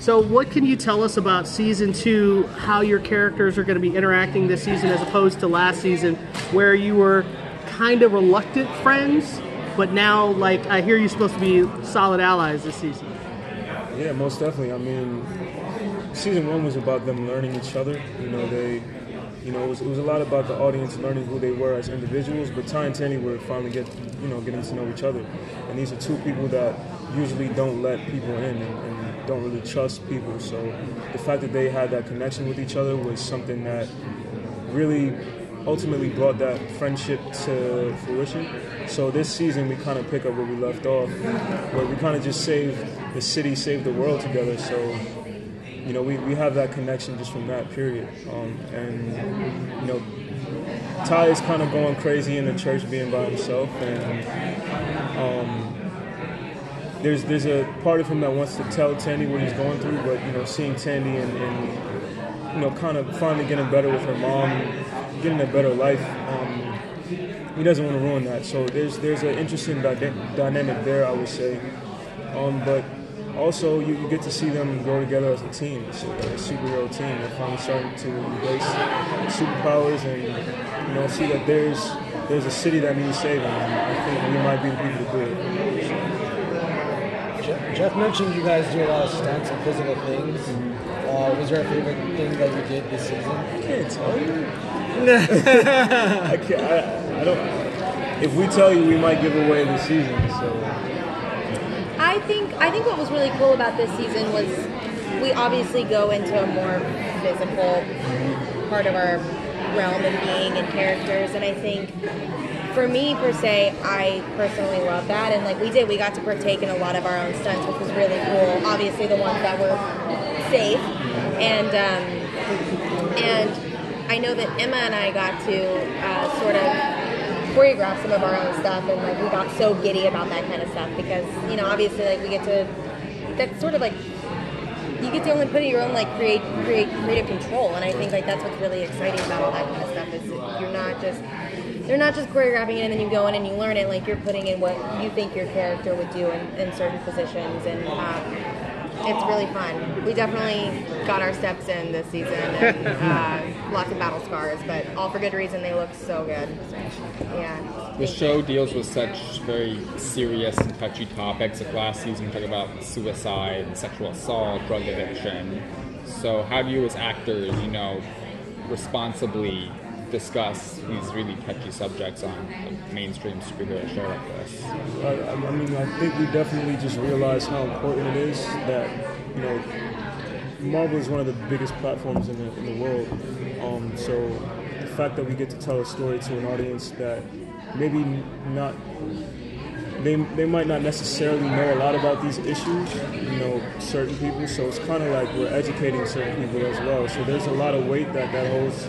So what can you tell us about Season 2, how your characters are going to be interacting this season as opposed to last season, where you were kind of reluctant friends, but now, like, I hear you're supposed to be solid allies this season. Yeah, most definitely. I mean, Season 1 was about them learning each other. You know, it was a lot about the audience learning who they were as individuals, but Ty and Tenny were finally getting to know each other. And these are two people that usually don't let people in and don't really trust people. So the fact that they had that connection with each other was something that really ultimately brought that friendship to fruition. So this season we kind of pick up where we left off, where we kind of just saved the city, saved the world together. So, you know, we have that connection just from that period. And, you know, Ty is kind of going crazy in the church being by himself, and there's a part of him that wants to tell Tandy what he's going through, but, you know, seeing Tandy and you know, kind of finally getting better with her mom, getting a better life, he doesn't want to ruin that. So there's an interesting dynamic there, I would say. But also, you get to see them grow together as a team, so, like, a superhero team. They're finally starting to embrace superpowers and, you know, see that there's a city that needs saving. I think we might be the people to do it. Jeff mentioned you guys do a lot of stunts and physical things. Was there a favorite thing that you did this season? I can't tell you. I don't. If we tell you, we might give away the season. So I think what was really cool about this season was we obviously go into a more physical part of our realm and being and characters, and I think, for me, per se, I personally love that, and like we got to partake in a lot of our own stunts, which was really cool. Obviously, the ones that were safe, and I know that Emma and I got to sort of choreograph some of our own stuff, and like we got so giddy about that kind of stuff because, you know, obviously, like that's sort of like you get to only put in your own like creative control, and I think like that's what's really exciting about all that kind of stuff is you're not just. They're not just choreographing it and then you go in and you learn it, like you're putting in what you think your character would do in certain positions, and it's really fun. We definitely got our steps in this season, and lots of battle scars, but all for good reason. They look so good. Yeah. The show deals with such very serious and touchy topics. Like last season we talked about suicide, and sexual assault, drug addiction. So how do you as actors, you know, responsibly discuss these really touchy subjects on a mainstream superhero show like this? I mean, I think we definitely just realized how important it is that, you know, Marvel is one of the biggest platforms in the world. So the fact that we get to tell a story to an audience that maybe not, they might not necessarily know a lot about these issues, you know, certain people. So it's kind of like we're educating certain people as well. So there's a lot of weight that holds.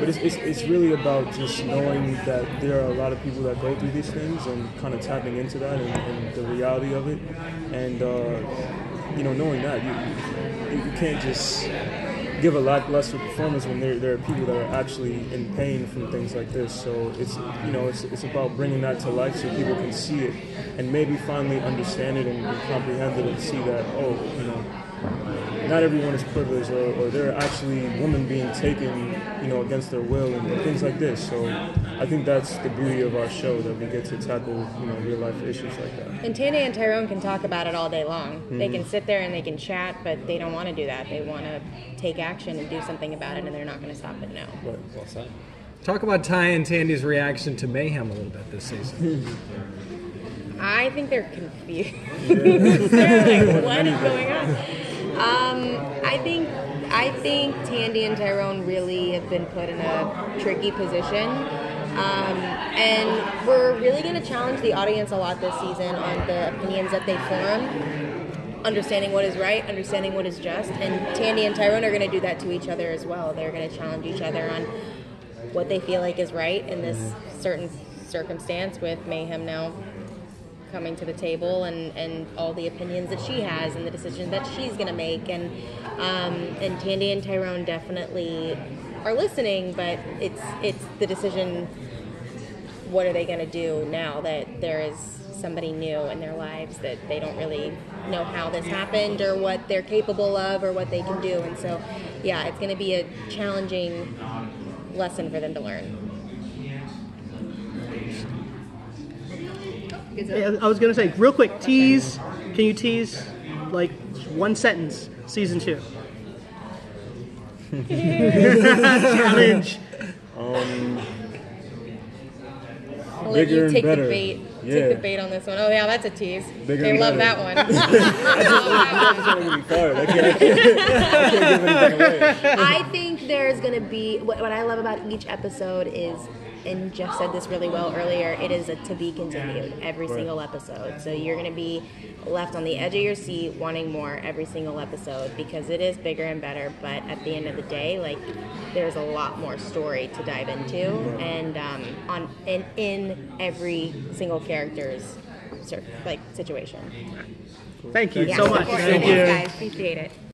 But it's really about just knowing that there are a lot of people that go through these things and kind of tapping into that and the reality of it. And, you know, knowing that, you can't just give a lackluster performance when there are people that are actually in pain from things like this. So it's, you know, it's about bringing that to life so people can see it and maybe finally understand it and comprehend it and see that, oh, you know, not everyone is privileged, or there are actually women being taken, you know, against their will and things like this. So I think that's the beauty of our show, that we get to tackle, you know, real life issues like that. And Tandy and Tyrone can talk about it all day long. Mm-hmm. They can sit there and they can chat, but they don't want to do that. They want to take action and do something about it, and they're not going to stop it now. Right. Well said. Talk about Ty and Tandy's reaction to Mayhem a little bit this season. I think they're confused. Yeah. They're like, what is going on? I think Tandy and Tyrone really have been put in a tricky position. And we're really going to challenge the audience a lot this season on the opinions that they form, understanding what is right, understanding what is just, and Tandy and Tyrone are going to do that to each other as well. They're going to challenge each other on what they feel like is right in this certain circumstance with Mayhem now coming to the table and all the opinions that she has and the decisions that she's going to make, and Tandy and Tyrone definitely are listening, but it's the decision what are they going to do now that there is somebody new in their lives that they don't really know how this happened or what they're capable of or what they can do. And so, yeah, it's going to be a challenging lesson for them to learn. I was going to say, real quick, tease. Can you tease, like, one sentence, season two? Challenge. I'll let you take the bait. Yeah. Take the bait on this one. Oh, yeah, that's a tease. They love that one. I think there's going to be, what I love about each episode is, and Jeff said this really well earlier, it is a to be continued every single episode. So you're going to be left on the edge of your seat wanting more every single episode because it is bigger and better. But at the end of the day, like, there's a lot more story to dive into, and in every single character's situation. Thank you so much. Thank you guys. Appreciate it.